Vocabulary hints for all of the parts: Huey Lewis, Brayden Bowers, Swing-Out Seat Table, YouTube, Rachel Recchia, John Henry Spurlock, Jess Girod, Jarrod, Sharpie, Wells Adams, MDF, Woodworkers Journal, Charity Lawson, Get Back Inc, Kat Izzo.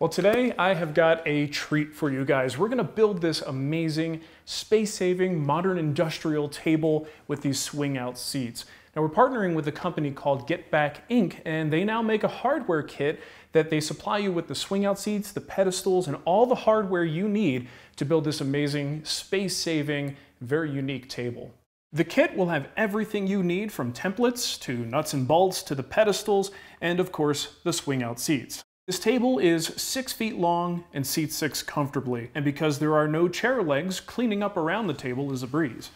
Well, today I have got a treat for you guys. We're gonna build this amazing, space-saving, modern industrial table with these swing-out seats. Now, we're partnering with a company called Get Back Inc, and they now make a hardware kit that they supply you with the swing-out seats, the pedestals, and all the hardware you need to build this amazing, space-saving, very unique table. The kit will have everything you need, from templates to nuts and bolts to the pedestals, and of course, the swing-out seats. This table is 6 feet long and seats 6 comfortably, and because there are no chair legs, cleaning up around the table is a breeze.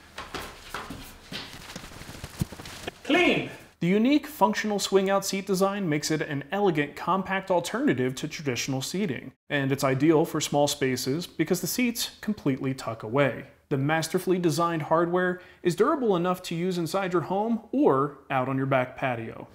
Clean! The unique functional swing-out seat design makes it an elegant, compact alternative to traditional seating, and it's ideal for small spaces because the seats completely tuck away. The masterfully designed hardware is durable enough to use inside your home or out on your back patio.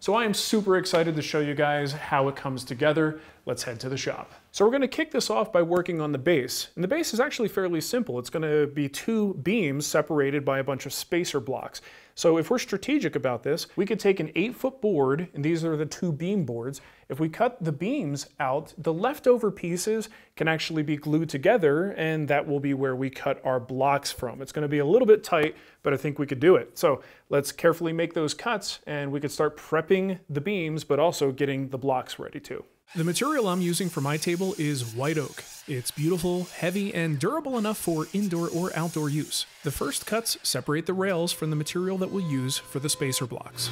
So I am super excited to show you guys how it comes together. Let's head to the shop. So we're gonna kick this off by working on the base. And the base is actually fairly simple. It's gonna be 2 beams separated by a bunch of spacer blocks. So if we're strategic about this, we could take an 8-foot board, and these are the 2 beam boards. If we cut the beams out, the leftover pieces can actually be glued together, and that will be where we cut our blocks from. It's gonna be a little bit tight, but I think we could do it. So let's carefully make those cuts, and we could start prepping the beams, but also getting the blocks ready too. The material I'm using for my table is white oak. It's beautiful, heavy, and durable enough for indoor or outdoor use. The first cuts separate the rails from the material that we'll use for the spacer blocks.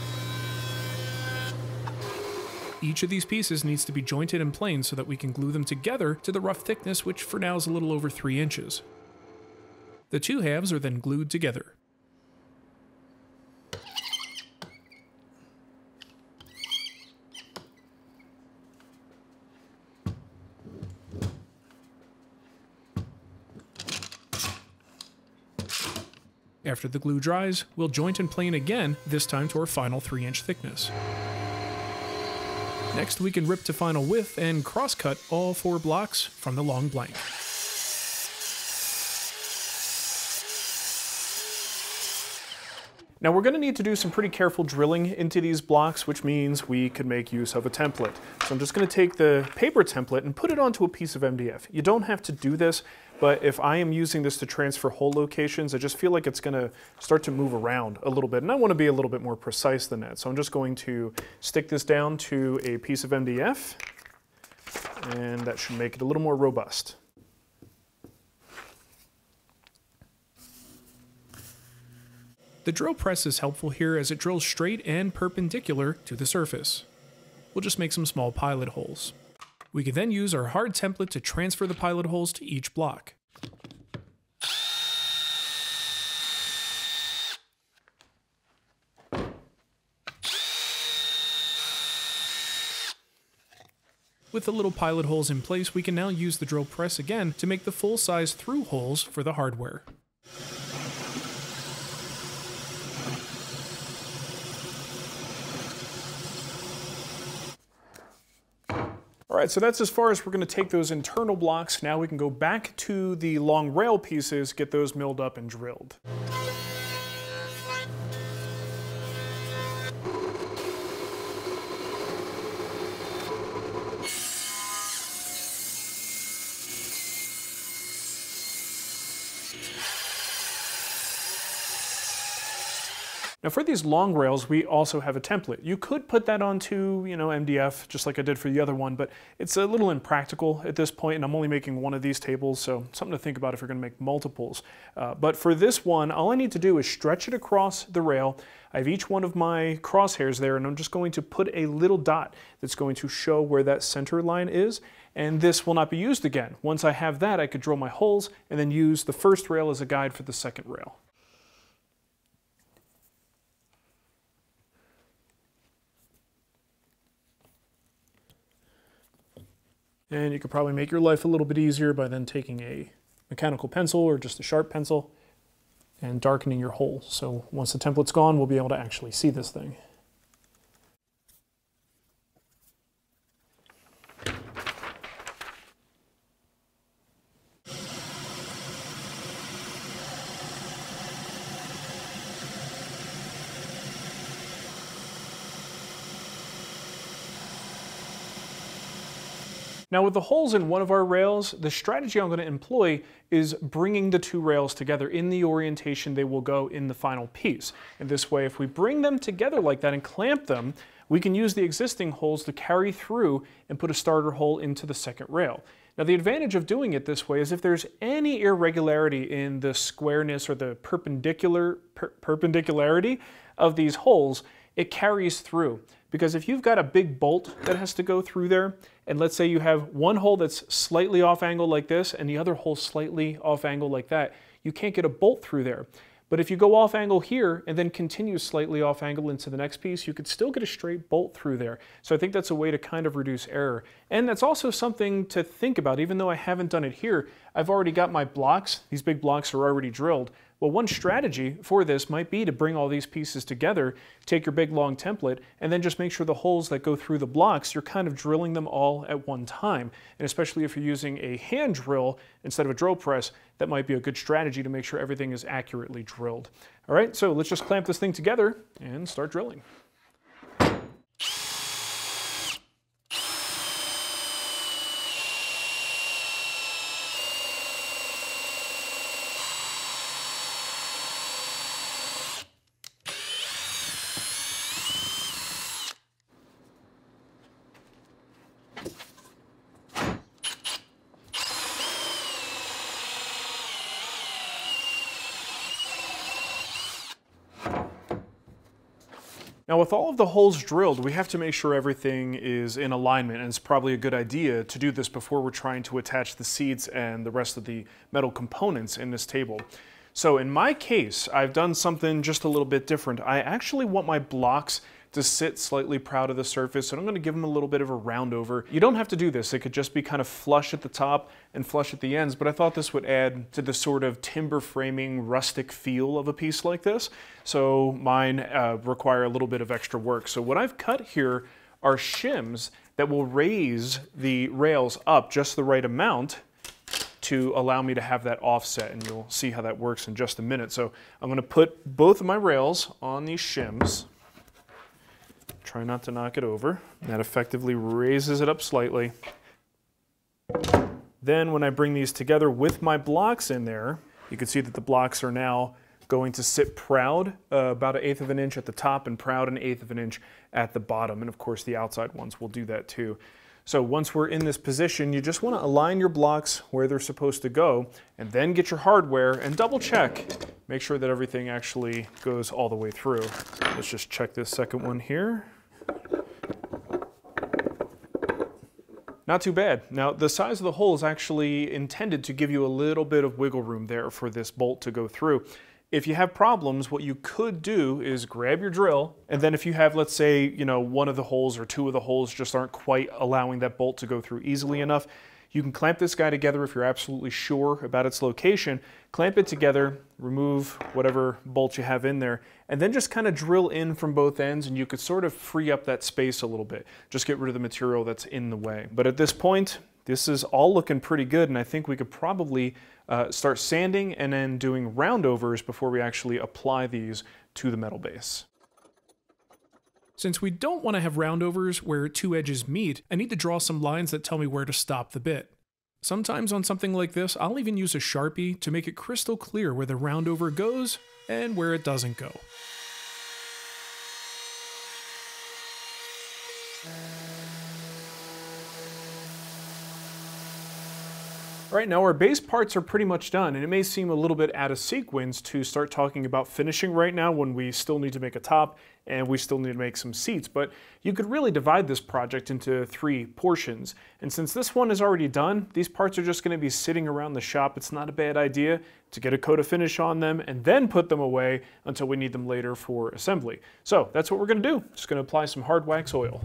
Each of these pieces needs to be jointed and planed so that we can glue them together to the rough thickness, which for now is a little over 3 inches. The 2 halves are then glued together. After the glue dries, we'll joint and plane again, this time to our final 3-inch thickness. Next, we can rip to final width and cross-cut all 4 blocks from the long blank. Now, we're gonna need to do some pretty careful drilling into these blocks, which means we could make use of a template. So I'm just gonna take the paper template and put it onto a piece of MDF. You don't have to do this, but if I am using this to transfer hole locations, I just feel like it's gonna start to move around a little bit, and I wanna be a little bit more precise than that. So I'm just going to stick this down to a piece of MDF, and that should make it a little more robust. The drill press is helpful here as it drills straight and perpendicular to the surface. We'll just make some small pilot holes. We can then use our hard template to transfer the pilot holes to each block. With the little pilot holes in place, we can now use the drill press again to make the full-size through holes for the hardware. All right, so that's as far as we're gonna take those internal blocks. Now we can go back to the long rail pieces, get those milled up and drilled. Now for these long rails, we also have a template. You could put that onto, MDF, just like I did for the other one, but it's a little impractical at this point, and I'm only making one of these tables, so something to think about if you're gonna make multiples. But for this one, all I need to do is stretch it across the rail. I have each one of my crosshairs there, and I'm just going to put a little dot that's going to show where that center line is, and this will not be used again. Once I have that, I could drill my holes and then use the first rail as a guide for the second rail. And you could probably make your life a little bit easier by then taking a mechanical pencil or just a sharp pencil and darkening your hole. So once the template's gone, we'll be able to actually see this thing. Now with the holes in one of our rails, the strategy I'm going to employ is bringing the two rails together in the orientation they will go in the final piece. And this way, if we bring them together like that and clamp them, we can use the existing holes to carry through and put a starter hole into the second rail. Now the advantage of doing it this way is if there's any irregularity in the squareness or the perpendicularity of these holes, it carries through. Because if you've got a big bolt that has to go through there, and let's say you have one hole that's slightly off angle like this and the other hole slightly off angle like that, you can't get a bolt through there. But if you go off angle here and then continue slightly off angle into the next piece, you could still get a straight bolt through there. So I think that's a way to kind of reduce error. And that's also something to think about. Even though I haven't done it here, I've already got my blocks. These big blocks are already drilled. Well, one strategy for this might be to bring all these pieces together, take your big long template, and then just make sure the holes that go through the blocks, you're kind of drilling them all at one time. And especially if you're using a hand drill instead of a drill press, that might be a good strategy to make sure everything is accurately drilled. All right, so let's just clamp this thing together and start drilling. Now with all of the holes drilled, we have to make sure everything is in alignment, and it's probably a good idea to do this before we're trying to attach the seats and the rest of the metal components in this table. So in my case, I've done something just a little bit different. I actually want my blocks to sit slightly proud of the surface, and I'm going to give them a little bit of a round over. You don't have to do this. It could just be kind of flush at the top and flush at the ends, but I thought this would add to the sort of timber framing, rustic feel of a piece like this. So mine require a little bit of extra work. So what I've cut here are shims that will raise the rails up just the right amount to allow me to have that offset, and you'll see how that works in just a minute. So I'm going to put both of my rails on these shims. Try not to knock it over. That effectively raises it up slightly. Then when I bring these together with my blocks in there, you can see that the blocks are now going to sit proud, about 1/8 of an inch at the top and proud 1/8 of an inch at the bottom. And of course the outside ones will do that too. So once we're in this position, you just want to align your blocks where they're supposed to go, and then get your hardware and double check. Make sure that everything actually goes all the way through. Let's just check this second one here. Not too bad. Now the size of the hole is actually intended to give you a little bit of wiggle room there for this bolt to go through. If you have problems, what you could do is grab your drill, and then if you have, let's say, you know, one of the holes or two of the holes just aren't quite allowing that bolt to go through easily enough, you can clamp this guy together if you're absolutely sure about its location. Clamp it together, remove whatever bolt you have in there, and then just kind of drill in from both ends, and you could sort of free up that space a little bit. Just get rid of the material that's in the way. But at this point, this is all looking pretty good, and I think we could probably start sanding and then doing roundovers before we actually apply these to the metal base. Since we don't want to have roundovers where two edges meet, I need to draw some lines that tell me where to stop the bit. Sometimes on something like this, I'll even use a Sharpie to make it crystal clear where the roundover goes and where it doesn't go. All right, now our base parts are pretty much done, and it may seem a little bit out of sequence to start talking about finishing right now when we still need to make a top and we still need to make some seats, but you could really divide this project into three portions. And since this one is already done, these parts are just going to be sitting around the shop. It's not a bad idea to get a coat of finish on them and then put them away until we need them later for assembly. So that's what we're going to do. Just going to apply some hard wax oil.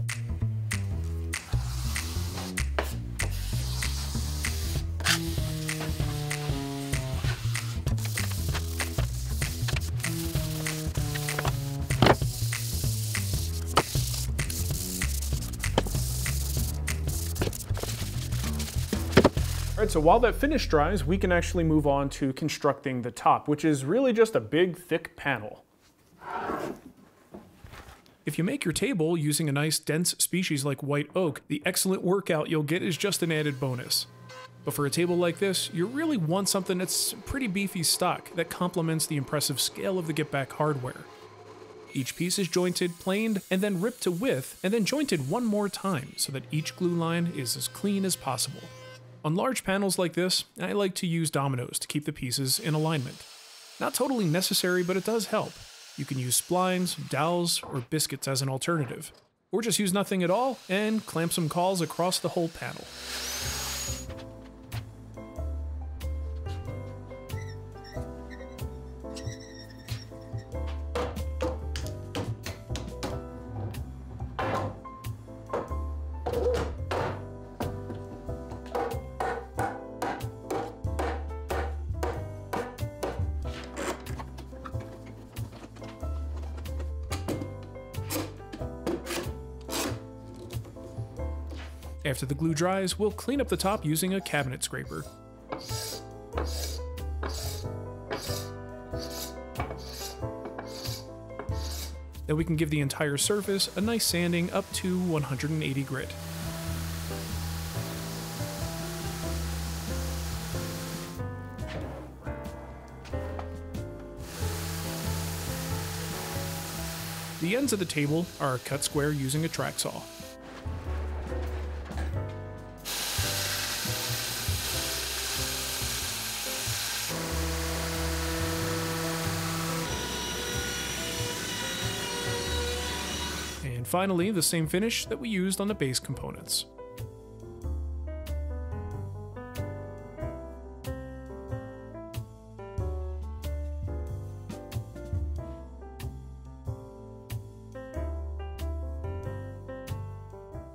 So while that finish dries, we can actually move on to constructing the top, which is really just a big, thick panel. If you make your table using a nice dense species like white oak, the excellent workout you'll get is just an added bonus. But for a table like this, you really want something that's pretty beefy stock that complements the impressive scale of the Get Back hardware. Each piece is jointed, planed, and then ripped to width, and then jointed one more time so that each glue line is as clean as possible. On large panels like this, I like to use dominoes to keep the pieces in alignment. Not totally necessary, but it does help. You can use splines, dowels, or biscuits as an alternative. Or just use nothing at all and clamp some cauls across the whole panel. After the glue dries, we'll clean up the top using a cabinet scraper. Then we can give the entire surface a nice sanding up to 180 grit. The ends of the table are cut square using a track saw. And finally, the same finish that we used on the base components.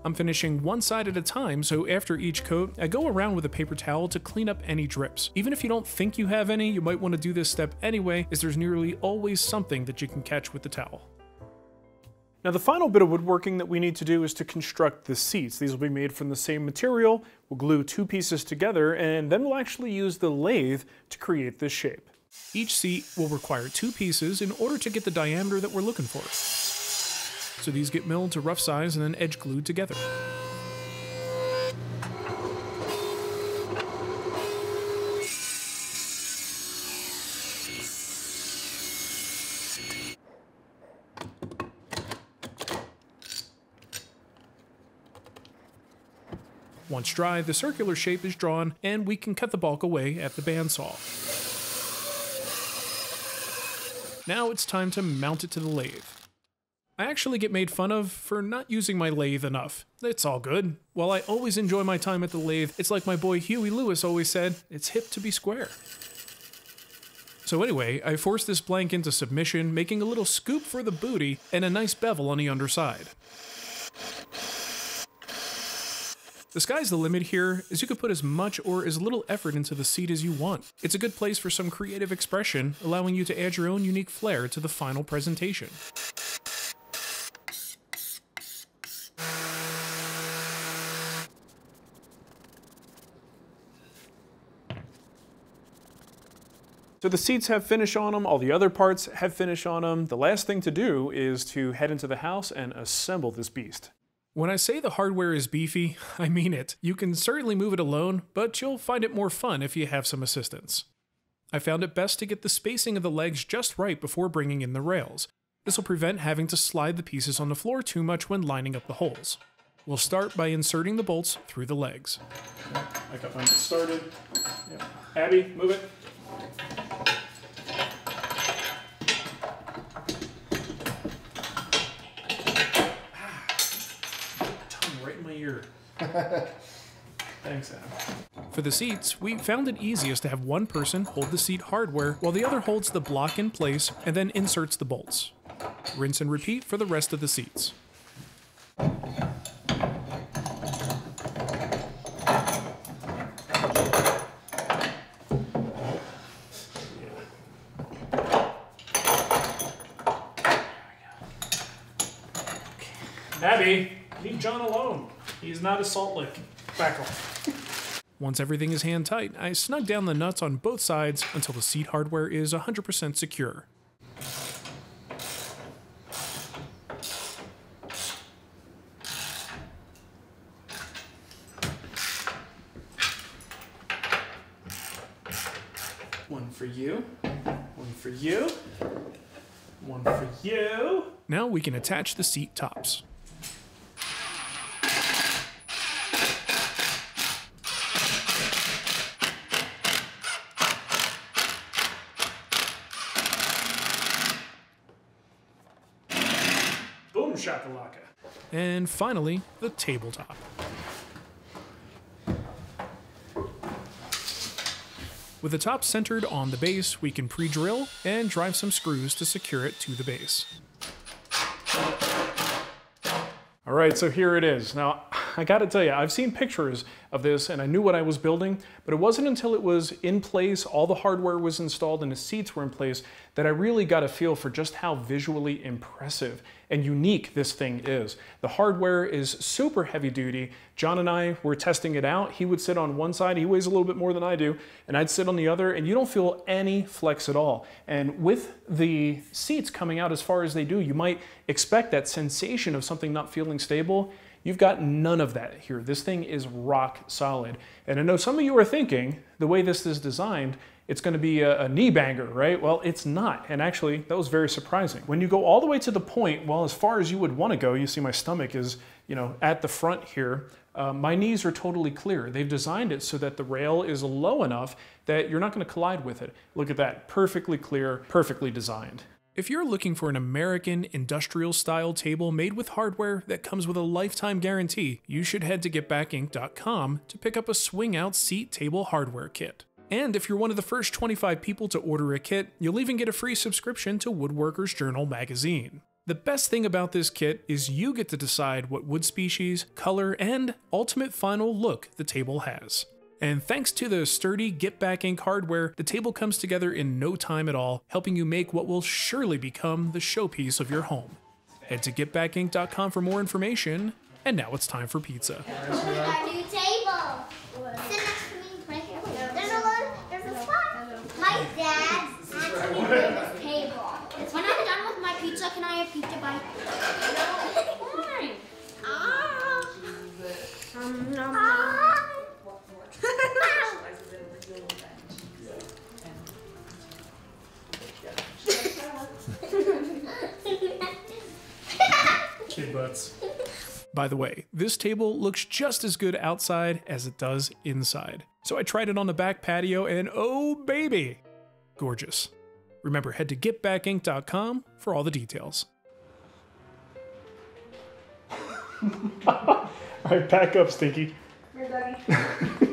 I'm finishing one side at a time, so after each coat, I go around with a paper towel to clean up any drips. Even if you don't think you have any, you might want to do this step anyway, as there's nearly always something that you can catch with the towel. Now the final bit of woodworking that we need to do is to construct the seats. These will be made from the same material. We'll glue two pieces together and then we'll actually use the lathe to create this shape. Each seat will require two pieces in order to get the diameter that we're looking for. So these get milled to rough size and then edge glued together. Once dry, the circular shape is drawn, and we can cut the bulk away at the bandsaw. Now it's time to mount it to the lathe. I actually get made fun of for not using my lathe enough. It's all good. While I always enjoy my time at the lathe, it's like my boy Huey Lewis always said, it's hip to be square. So anyway, I forced this blank into submission, making a little scoop for the booty and a nice bevel on the underside. The sky's the limit here, as you can put as much or as little effort into the seat as you want. It's a good place for some creative expression, allowing you to add your own unique flair to the final presentation. So the seats have finish on them, all the other parts have finish on them. The last thing to do is to head into the house and assemble this beast. When I say the hardware is beefy, I mean it. You can certainly move it alone, but you'll find it more fun if you have some assistance. I found it best to get the spacing of the legs just right before bringing in the rails. This will prevent having to slide the pieces on the floor too much when lining up the holes. We'll start by inserting the bolts through the legs. I got mine started. Yep. Abby, move it. Thanks, Adam. For the seats, we found it easiest to have one person hold the seat hardware while the other holds the block in place and then inserts the bolts. Rinse and repeat for the rest of the seats. Abby, leave John alone. He's not a salt lick. Back off. Once everything is hand tight, I snug down the nuts on both sides until the seat hardware is 100% secure. for you, one for you, one for you. Now we can attach the seat tops. Boom shakalaka. And finally, the tabletop. With the top centered on the base, we can pre-drill and drive some screws to secure it to the base. All right, so here it is. Now, I gotta tell you, I've seen pictures of this and I knew what I was building, but it wasn't until it was in place, all the hardware was installed and the seats were in place, that I really got a feel for just how visually impressive and unique this thing is. The hardware is super heavy duty. John and I were testing it out. He would sit on one side, he weighs a little bit more than I do, and I'd sit on the other, and you don't feel any flex at all. And with the seats coming out as far as they do, you might expect that sensation of something not feeling stable. You've got none of that here. This thing is rock solid. And I know some of you are thinking, the way this is designed, it's gonna be a knee banger, right? Well, it's not. And actually, that was very surprising. When you go all the way to the point, well, as far as you would wanna go, you see my stomach is, you know, at the front here. My knees are totally clear. They've designed it so that the rail is low enough that you're not gonna collide with it. Look at that, perfectly clear, perfectly designed. If you're looking for an American industrial-style table made with hardware that comes with a lifetime guarantee, you should head to getbackinc.com to pick up a swing-out seat table hardware kit. And if you're one of the first 25 people to order a kit, you'll even get a free subscription to Woodworkers Journal magazine. The best thing about this kit is you get to decide what wood species, color, and ultimate final look the table has. And thanks to the sturdy Get Back Inc hardware, the table comes together in no time at all, helping you make what will surely become the showpiece of your home. Head to getbackinc.com for more information, and now it's time for pizza. Our new table! Sit next to me. There's a spot. My dad actually made this table. When I'm done with my pizza, can I have pizza bite? Fine. Kid butts. By the way, this table looks just as good outside as it does inside. So I tried it on the back patio and oh baby, gorgeous. Remember, head to getbackinc.com for all the details. All right, pack up, Stinky. You're done.